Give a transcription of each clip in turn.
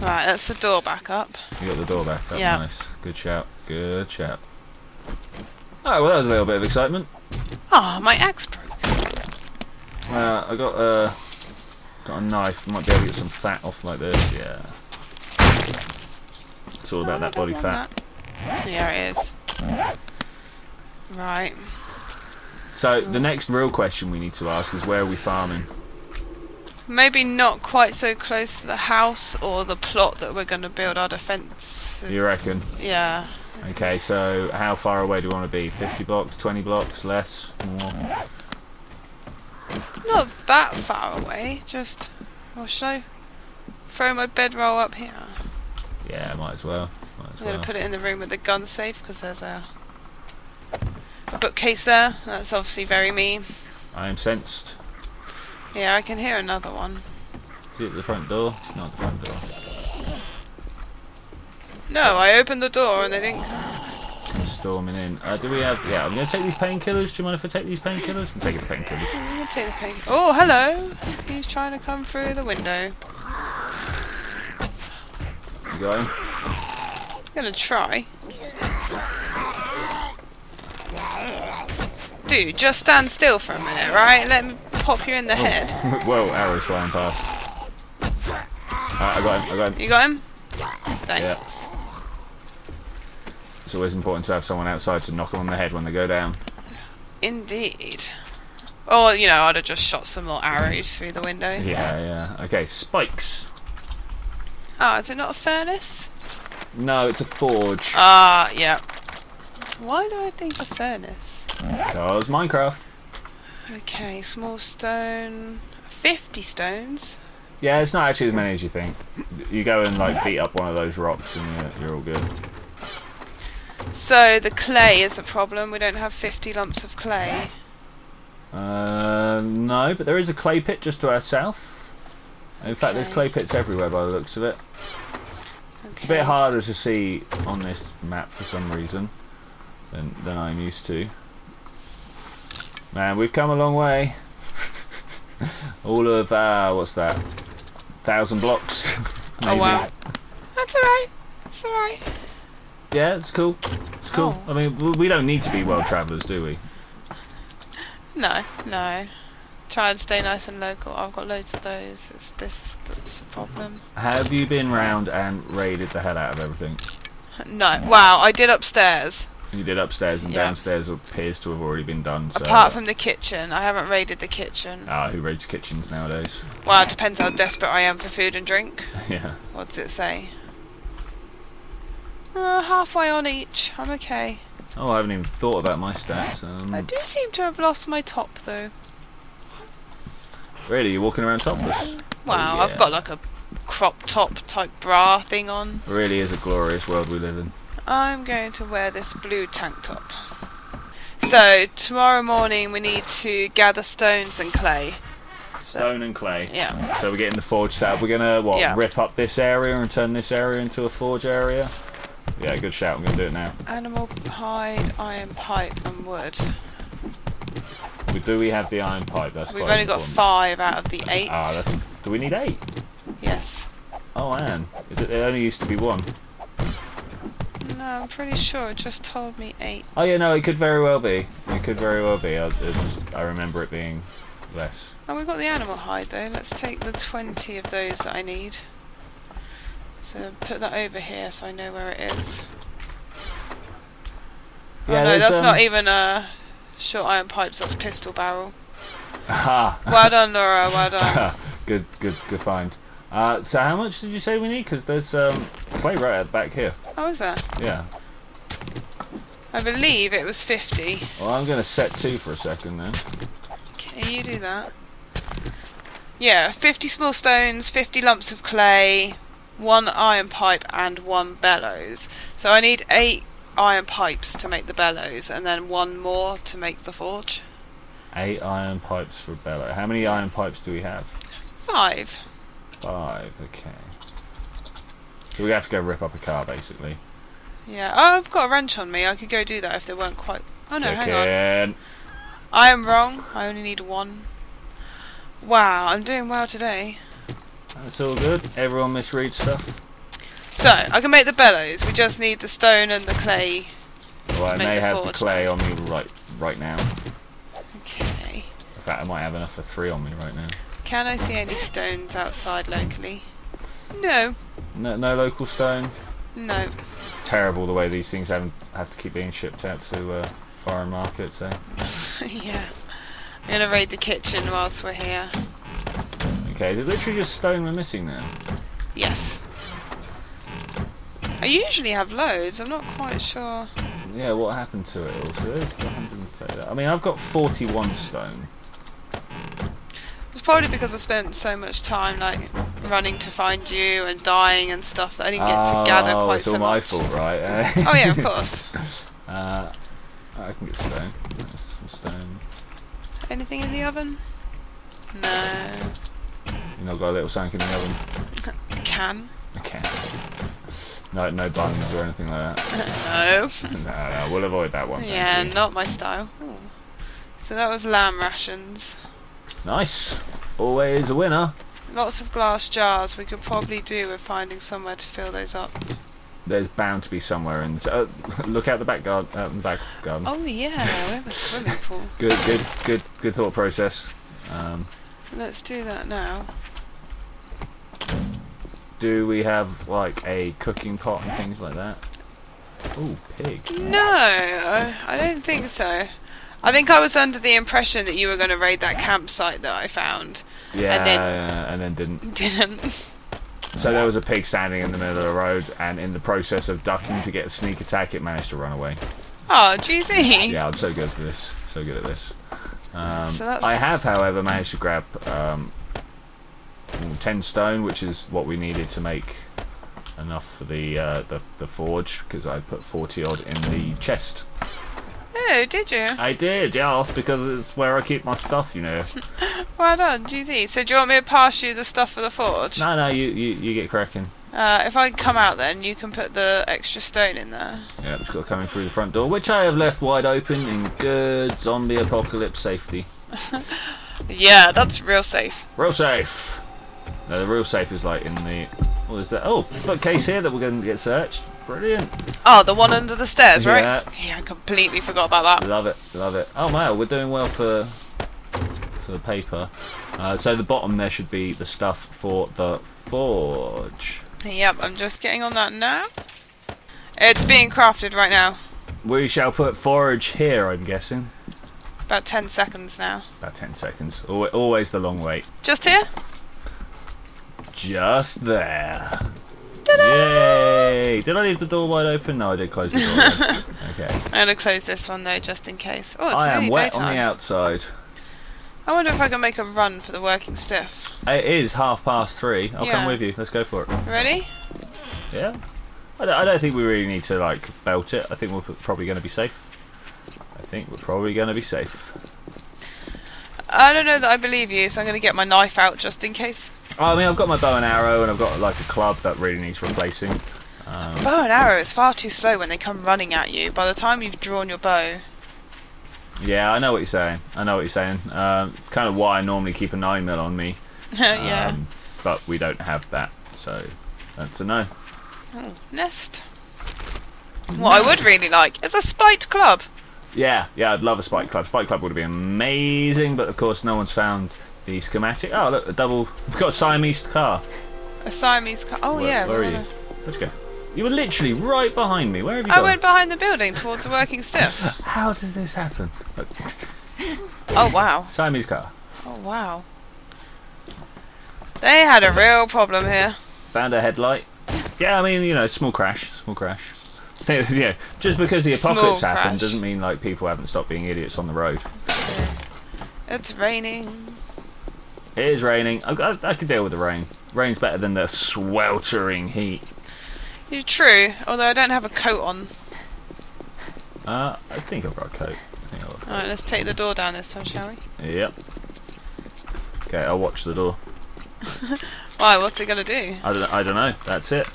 Right, that's the door back up. You got the door back up, yeah. Nice. Good shout, good shout. Oh, well that was a little bit of excitement. Ah, oh, my axe broke. I got a knife, might be able to get some fat off like this, yeah. It's all about that body fat. That. There it is. Oh. Right. So, the next real question we need to ask is where are we farming? Maybe not quite so close to the house or the plot that we're going to build our defence. You reckon? Yeah. Okay, so how far away do we want to be? 50 blocks, 20 blocks, less? More? Not that far away, just... Or should I throw my bedroll up here? Yeah, might as well. I'm going to put it in the room with the gun safe because there's a bookcase there. That's obviously very me. I am sensed. Yeah, I can hear another one. Is it at the front door? It's not at the front door. No, I opened the door and they didn't come storming in. Do we have... Yeah, I'm going to take these painkillers. Do you mind if I take these painkillers? I'm taking the painkillers. I'm going to take the painkillers. Oh, hello! He's trying to come through the window. You going? I'm going to try. Dude, just stand still for a minute, right? Let me pop you in the head. Whoa, arrows flying past. Alright, I got him, You got him? Thanks. Yeah. It's always important to have someone outside to knock them on the head when they go down. Indeed. Or, you know, I'd have just shot some more arrows through the window. Yeah, yeah. Okay, spikes. Oh, is it not a furnace? No, it's a forge. Ah, yeah. Why do I think a furnace? Because Minecraft. Okay, small stone... 50 stones? Yeah, it's not actually as many as you think. You go and like beat up one of those rocks and you're all good. So the clay is a problem, we don't have 50 lumps of clay. No, but there is a clay pit just to our south. In fact there's clay pits everywhere by the looks of it. Okay. It's a bit harder to see on this map for some reason than I'm used to. Man, we've come a long way. All of, what's that? 1,000 blocks. Oh, wow. That's alright. That's alright. Yeah, it's cool. It's cool. Oh. I mean, we don't need to be world travellers, do we? No, no. Try and stay nice and local. I've got loads of those. It's that's a problem. Have you been round and raided the hell out of everything? No. Wow, I did upstairs. You did upstairs and downstairs appears to have already been done. So apart from the kitchen, I haven't raided the kitchen. Ah, who raids kitchens nowadays? Well, it depends how desperate I am for food and drink. Yeah. What does it say? Oh, halfway on each. I'm okay. Oh, I haven't even thought about my stats. I do seem to have lost my top though. Really, you're walking around topless? Wow, oh, yeah. I've got like a crop top type bra thing on. It really is a glorious world we live in. I'm going to wear this blue tank top. So, tomorrow morning we need to gather stones and clay. Stone and clay. Yeah. So we're getting the forge set up. We're going to, what, rip up this area and turn this area into a forge area? Yeah, good shout. I'm going to do it now. Animal hide, iron pipe and wood. Do we have the iron pipe? That's We've only got 5 out of the 8. Ah, that's, do we need 8? Yes. Oh, man. It only used to be 1. No, I'm pretty sure it just told me 8. Oh yeah, no, it could very well be. It could very well be. I remember it being less. Oh, we've got the animal hide though. Let's take the 20 of those that I need. So put that over here so I know where it is. Yeah, oh no, that's not even short iron pipes, that's pistol barrel. Aha! Well done, Laura, well done. good find. So how much did you say we need? Because there's clay right at the back here. Oh, is that? Yeah. I believe it was 50. Well, I'm going to set 2 for a second then. Can you do that? Yeah, 50 small stones, 50 lumps of clay, 1 iron pipe and 1 bellows. So I need 8 iron pipes to make the bellows and then 1 more to make the forge. 8 iron pipes for a bellow. How many iron pipes do we have? 5. 5, okay. So we have to go rip up a car, basically. Yeah. Oh, I've got a wrench on me. I could go do that if they weren't quite... Oh, no, hang on. I am wrong. I only need 1. Wow, I'm doing well today. That's all good. Everyone misreads stuff. So, I can make the bellows. We just need the stone and the clay. Well, I may have the clay on me right now. Okay. In fact, I might have enough for 3 on me right now. Can I see any stones outside locally? No. No local stone? No. Terrible the way these things have to keep being shipped out to foreign markets, eh? Yeah. I'm going to raid the kitchen whilst we're here. Okay, is it literally just stone we're missing now? Yes. I usually have loads, I'm not quite sure. Yeah, what happened to it also? I mean, I've got 41 stone. It's probably because I spent so much time like running to find you and dying and stuff that I didn't get to gather quite so much. Oh, it's all my fault, right? Eh? Oh yeah, of course. I can get stone. There's some stone. Anything in the oven? No. You've not got a little something in the oven? I can. Okay. No buns or anything like that. No. No, we'll avoid that one. Yeah, not my style. Ooh. So that was lamb rations. Nice. Always a winner. Lots of glass jars. We could probably do with finding somewhere to fill those up. There's bound to be somewhere in the look out the back garden. Oh yeah, we have a swimming pool. Good thought process. Let's do that now. Do we have like a cooking pot and things like that? Ooh, pig. No, I don't think so. I think I was under the impression that you were going to raid that campsite that I found. Yeah, and then didn't. Didn't. So there was a pig standing in the middle of the road, and in the process of ducking to get a sneak attack, it managed to run away. Oh, GG. Yeah, I'm so good at this. So good at this. So I have, however, managed to grab 10 stone, which is what we needed to make enough for the forge, because I put 40 odd in the chest. Oh, did you? I did, yes, because it's where I keep my stuff, you know. Well done, GZ. So do you want me to pass you the stuff for the forge? No, you get cracking. If I come out then, you can put the extra stone in there. Yeah, it's got coming through the front door, which I have left wide open in good zombie apocalypse safety. Yeah, that's real safe. Real safe. No, the real safe is like in the... What is that? Oh, bookcase here that we're going to get searched. Brilliant. Oh, the one under the stairs, right? Yeah, I completely forgot about that. Love it, love it. Oh, wow, we're doing well for the paper. So the bottom there should be the stuff for the forge. Yep, I'm just getting on that now. It's being crafted right now. We shall put forage here, I'm guessing. About 10 seconds now. About 10 seconds. Always the long wait. Just here? Just there. Ta-da! Yay! Did I leave the door wide open? No, I did close the door. Right? Okay. I'm going to close this one though, just in case. Oh, it's I am wet daytime. On the outside. I wonder if I can make a run for the working stiff. It is 3:30. I'll come with you. Let's go for it. Ready? Yeah. I don't think we really need to like belt it. I think we're probably going to be safe. I don't know that I believe you, so I'm going to get my knife out just in case. I mean, I've got my bow and arrow, and I've got like a club that really needs replacing. Bow and arrow is far too slow when they come running at you. By the time you've drawn your bow. Yeah, I know what you're saying. Kind of why I normally keep a 9mm on me. Yeah. But we don't have that, so that's a no. Oh, nest. What I would really like is a spiked club. Yeah, I'd love a spike club. Spike club would be amazing, but of course no one's found the schematic. Oh, look, we've got a Siamese car. A Siamese car. Oh, yeah. Where are you? Let's go. You were literally right behind me. Where have you gone? I went behind the building towards the working stiff. How does this happen? Oh, wow. Siamese car. Oh, wow. They had a real problem here. Found a headlight. Yeah, I mean, you know, small crash. Yeah, just because the apocalypse happened doesn't mean like people haven't stopped being idiots on the road. It's raining. It is raining. I could deal with the rain. Rain's better than the sweltering heat. You're true. Although I don't have a coat on. I think I've got a coat. All right, let's take the door down this time, shall we? Yep. Okay, I'll watch the door. Why? What's it gonna do? I don't know. That's it.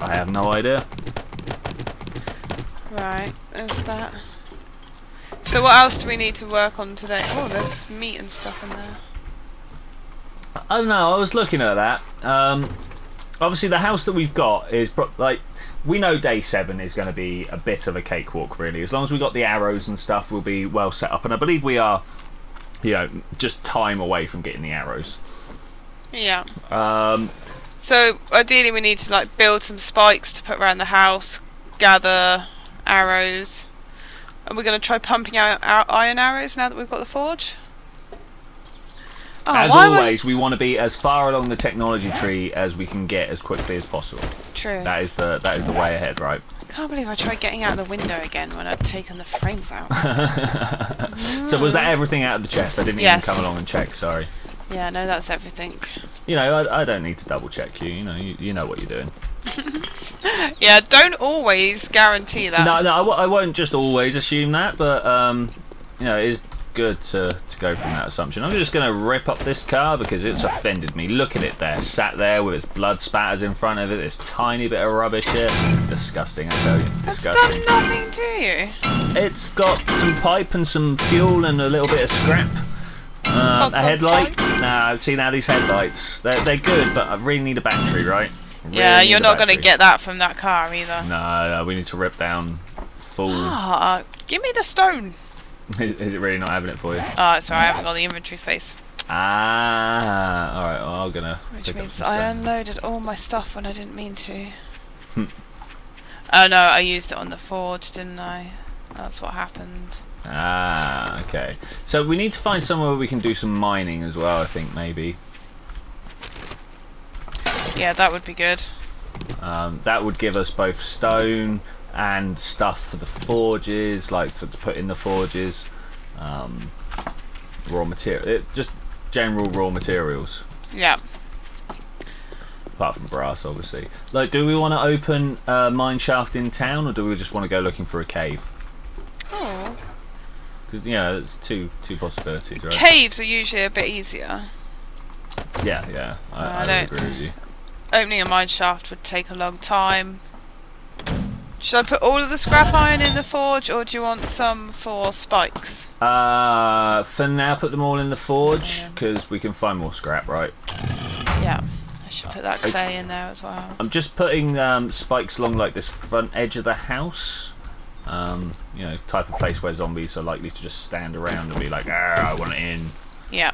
I have no idea. Right, there's that. So what else do we need to work on today? Oh, there's meat and stuff in there. I don't know, I was looking at that. Obviously the house that we've got is, like, we know day 7 is going to be a bit of a cakewalk, really. As long as we got the arrows and stuff, we'll be well set up. And I believe we are, you know, just time away from getting the arrows. Yeah. So ideally we need to, like, build some spikes to put around the house, gather arrows. And we're going to try pumping out our iron arrows now that we've got the forge. Oh, as always, we want to be as far along the technology tree as we can get as quickly as possible. True. That is the way ahead, right? I can't believe I tried getting out of the window again when I'd taken the frames out. So was that everything out of the chest? I didn't even come along and check, sorry. Yeah, no, that's everything. You know, I don't need to double check you. You know, you know what you're doing. Yeah, don't always guarantee that. No, I won't just always assume that, but you know, it is good to go from that assumption. I'm just going to rip up this car because it's offended me. Look at it there, sat there with its blood spatters in front of it, this tiny bit of rubbish here. Disgusting, I tell you. Disgusting. It's done nothing to you. It's got some pipe and some fuel and a little bit of scrap. A headlight? Nah, I've seen how these headlights. They're good, but I really need a battery, right? Really, yeah, you're not going to get that from that car either. No, we need to rip down full... Ah, give me the stone. Is it really not having it for you? Oh, sorry, I haven't got the inventory space. Ah, alright, well, I'm gonna pick up some stuff. I unloaded all my stuff when I didn't mean to. Oh no, I used it on the forge, didn't I? That's what happened. Ah, okay. So we need to find somewhere where we can do some mining as well, I think, maybe. Yeah, that would be good. That would give us both stone and stuff for the forges, like to put in the forges, raw material, just general raw materials. Yeah. Apart from brass, obviously. Like, do we want to open a mine shaft in town, or do we just want to go looking for a cave? Oh. Because, you know, it's two possibilities, right? Caves are usually a bit easier. Yeah, yeah, I agree with you. Opening a mine shaft would take a long time. Should I put all of the scrap iron in the forge, or do you want some for spikes? For now, put them all in the forge, because we can find more scrap, right? Yeah, I should put that clay in there as well. I'm just putting spikes along, like, this front edge of the house. You know, type of place where zombies are likely to just stand around and be like, ah, I want it in. Yeah.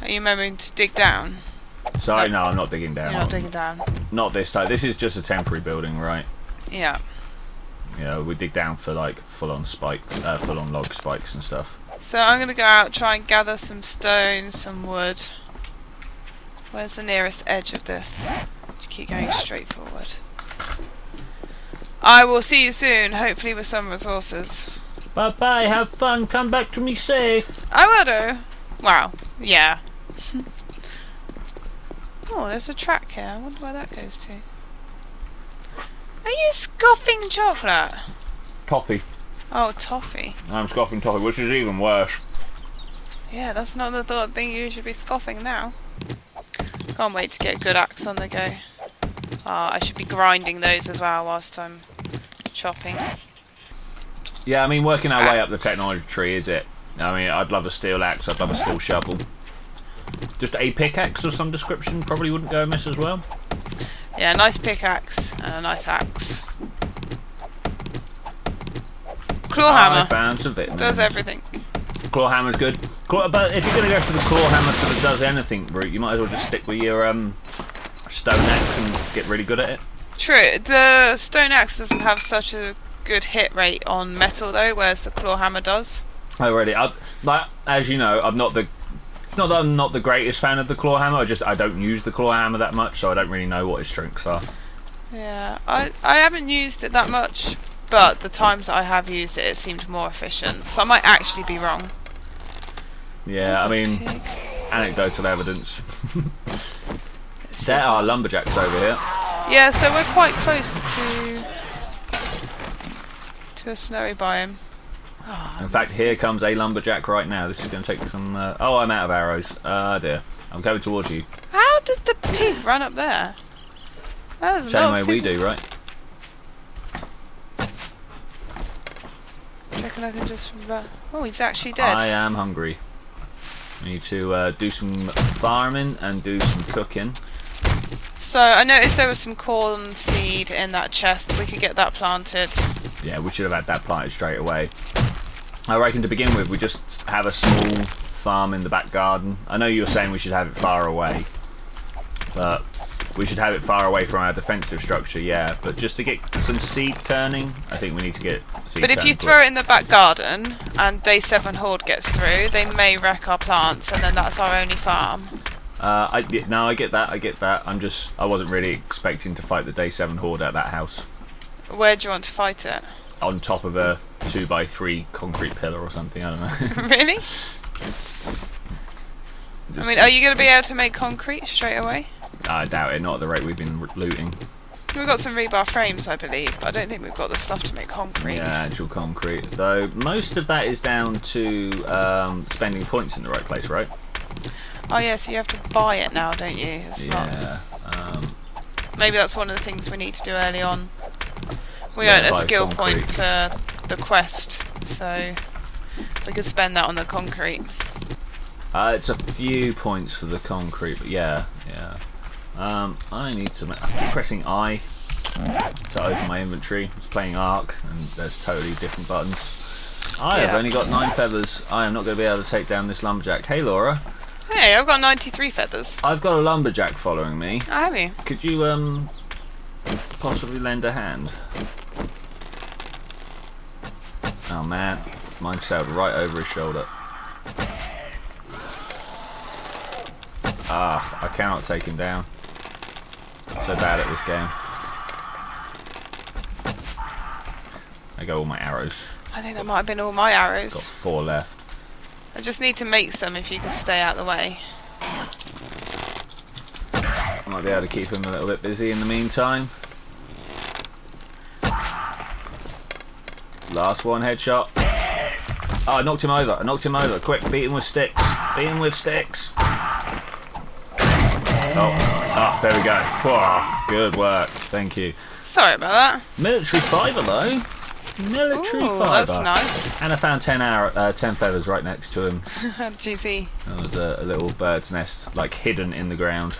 Are you remembering to dig down? Sorry, no, I'm not digging down. You're not digging down. Not this time. This is just a temporary building, right? Yeah. Yeah, we dig down for, like, full-on log spikes and stuff. So I'm gonna go out, try and gather some stones, some wood. Where's the nearest edge of this? Just keep going straight forward. I will see you soon, hopefully with some resources. Bye-bye, have fun, come back to me safe. I will do. Wow, yeah. Oh, there's a track here. I wonder where that goes to. Are you scoffing chocolate? Toffee. Oh, toffee. I'm scoffing toffee, which is even worse. Yeah, that's not the thought thing you should be scoffing now. Can't wait to get a good axe on the go. I should be grinding those as well whilst I'm chopping. Yeah, I mean, working our way up the technology tree, is it? I mean, I'd love a steel axe, I'd love a steel shovel. Just a pickaxe of some description probably wouldn't go amiss as well. Yeah, a nice pickaxe and a nice axe. Claw hammer. I found some vitamins. Does everything. Claw hammer's good. But if you're going to go for the claw hammer so it does anything, Brute, you might as well just stick with your stone axe and get really good at it. True. The stone axe doesn't have such a good hit rate on metal though, whereas the claw hammer does. Oh, really? Like, as you know, I'm not the... It's not that I'm not the greatest fan of the claw hammer. I don't use the claw hammer that much, so I don't really know what its strengths are. Yeah, I haven't used it that much, but the times that I have used it, it seemed more efficient. So I might actually be wrong. Yeah, I mean, anecdotal evidence. There are lumberjacks over here. Yeah, so we're quite close to a snowy biome. In fact, here comes a lumberjack right now. This is going to take some... oh, I'm out of arrows. Dear. I'm coming towards you. How does the pig run up there? That is same way we do, right? I reckon I can just run... Oh, he's actually dead. I am hungry. I need to do some farming and do some cooking. So I noticed there was some corn seed in that chest. We could get that planted. Yeah, we should have had that planted straight away. I reckon to begin with we just have a small farm in the back garden. I know you were saying we should have it far away, but we should have it far away from our defensive structure, yeah. But just to get some seed turning, I think we need to get seed turning. But if you throw it in the back garden and Day 7 Horde gets through, they may wreck our plants and then that's our only farm. No, I get that, I wasn't really expecting to fight the Day 7 Horde at that house. Where do you want to fight it? On top of a 2x3 concrete pillar or something, I don't know. Really? I mean, are you going to be able to make concrete straight away? I doubt it, not at the rate we've been looting. We've got some rebar frames, I believe, but I don't think we've got the stuff to make concrete. Yeah, actual concrete. Though most of that is down to spending points in the right place, right? Oh yeah, so you have to buy it now, don't you? It's yeah. Not... maybe that's one of the things we need to do early on. We earned a skill point for the quest, so we could spend that on the concrete. It's a few points for the concrete, but yeah, yeah. I need to. I keep pressing I to open my inventory. I was playing Ark, and there's totally different buttons. I have only got 9 feathers. I am not going to be able to take down this lumberjack. Hey, Laura. Hey, I've got 93 feathers. I've got a lumberjack following me. Oh, have you? Could you possibly lend a hand? Oh man, mine sailed right over his shoulder. Ah, I cannot take him down. I'm so bad at this game. I got all my arrows. I think that might have been all my arrows. Got 4 left. I just need to make some if you can stay out of the way. I might be able to keep him a little bit busy in the meantime. Last one, headshot. Oh, I knocked him over. Quick, beat him with sticks. Oh, there we go. Oh, good work. Thank you. Sorry about that. Military fibre, though. Military fibre. That's nice. And I found 10 feathers right next to him. GC. There was a little bird's nest, like, hidden in the ground.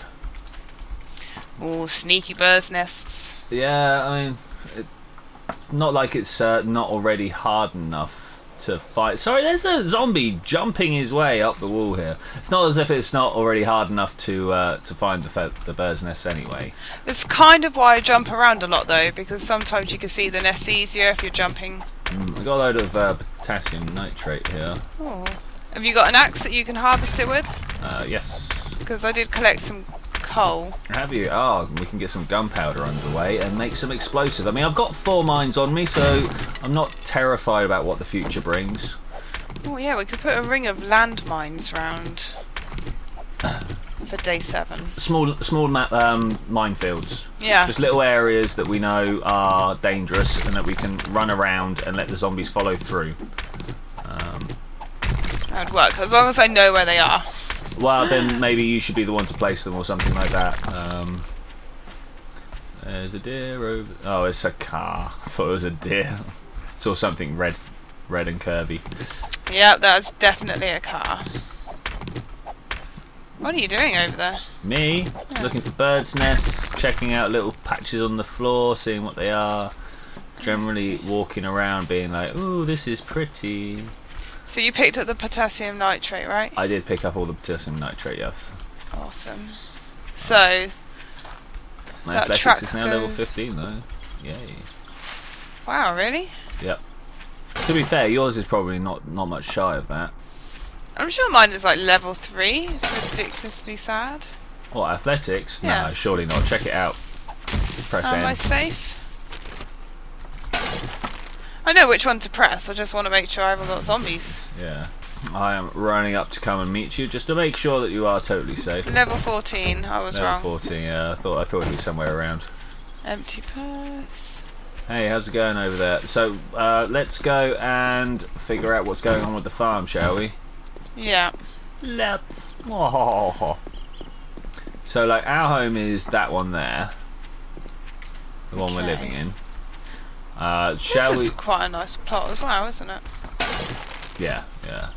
Oh, sneaky bird's nests. Yeah, I mean, it's not like it's not already hard enough to fight. Sorry, there's a zombie jumping his way up the wall here. It's not as if it's not already hard enough to find the bird's nest anyway. That's kind of why I jump around a lot, though, because sometimes you can see the nest easier if you're jumping. I've got a load of potassium nitrate here. Oh. Have you got an axe that you can harvest it with? Yes. Because I did collect some... coal. Have you? Oh, we can get some gunpowder underway and make some explosive. I mean, I've got 4 mines on me, so I'm not terrified about what the future brings. Oh yeah, we could put a ring of landmines round for Day 7. Small minefields. Yeah. Just little areas that we know are dangerous and that we can run around and let the zombies follow through. That would work as long as I know where they are. Well, then maybe you should be the one to place them or something like that. There's a deer over... Oh, it's a car. I thought it was a deer. Saw something red and curvy. Yeah, that's definitely a car. What are you doing over there? Me? Yeah. Looking for birds' nests, checking out little patches on the floor, seeing what they are. Generally walking around being like, ooh, this is pretty... So you picked up the potassium nitrate, right? I did pick up all the potassium nitrate, yes. Awesome. So my athletics is now level 15 though. Yay. Wow, really? Yep. To be fair, yours is probably not much shy of that. I'm sure mine is like level 3. It's ridiculously sad. What, athletics? Yeah. No, surely not. Check it out. Press N. Am I safe? I know which one to press, I just want to make sure I haven't got zombies. Yeah. I am running up to come and meet you, just to make sure that you are totally safe. Level 14, I was wrong. Level 14, yeah, I thought it would be somewhere around. Empty purse. Hey, how's it going over there? So, let's go and figure out what's going on with the farm, shall we? Yeah. Let's... Oh. So, like, our home is that one there. The one we're living in. Shall we? This is quite a nice plot as well, isn't it? Yeah, yeah.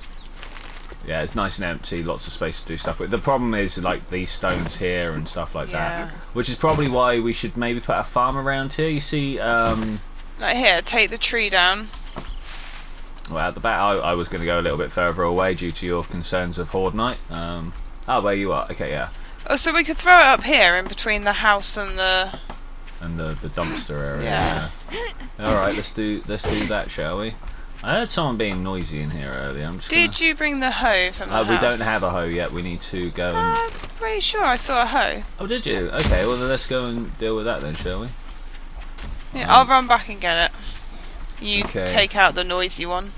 Yeah, it's nice and empty, lots of space to do stuff with. The problem is like these stones here and stuff like that, which is probably why we should maybe put a farm around here. You see, like here, take the tree down. Well, at the back, I was going to go a little bit further away due to your concerns of Horde Night. Oh, where you are? Okay, yeah. Oh, so we could throw it up here in between the house and the the dumpster area. Yeah. All right, let's do that, shall we? I heard someone being noisy in here earlier. Did you bring the hoe from the house? We don't have a hoe yet. We need to go and... I'm pretty sure I saw a hoe. Oh, did you? Okay, well, then let's go and deal with that then, shall we? Yeah, I'll run back and get it. You take out the noisy one.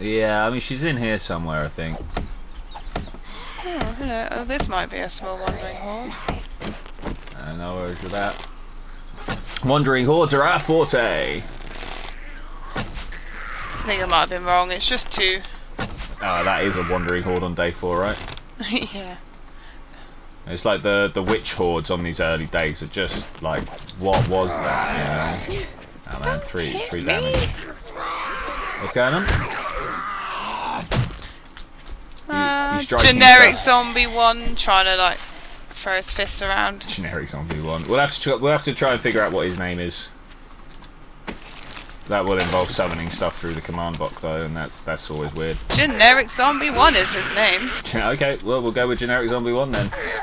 Yeah, I mean, she's in here somewhere, I think. Oh, hello. Oh, this might be a small wandering horde. No worries with that. Wandering hordes are our forte! I think I might have been wrong, it's just 2. Oh, that is a wandering horde on day 4, right? Yeah. It's like the witch hordes on these early days are just like, what was that? You know? Oh man, three damage. What's going on? Generic zombie one trying to like throw his fists around. Generic zombie one. We'll have to try and figure out what his name is. That will involve summoning stuff through the command box, though, and that's always weird. Generic Zombie 1 is his name. Okay, well, we'll go with Generic Zombie 1 then.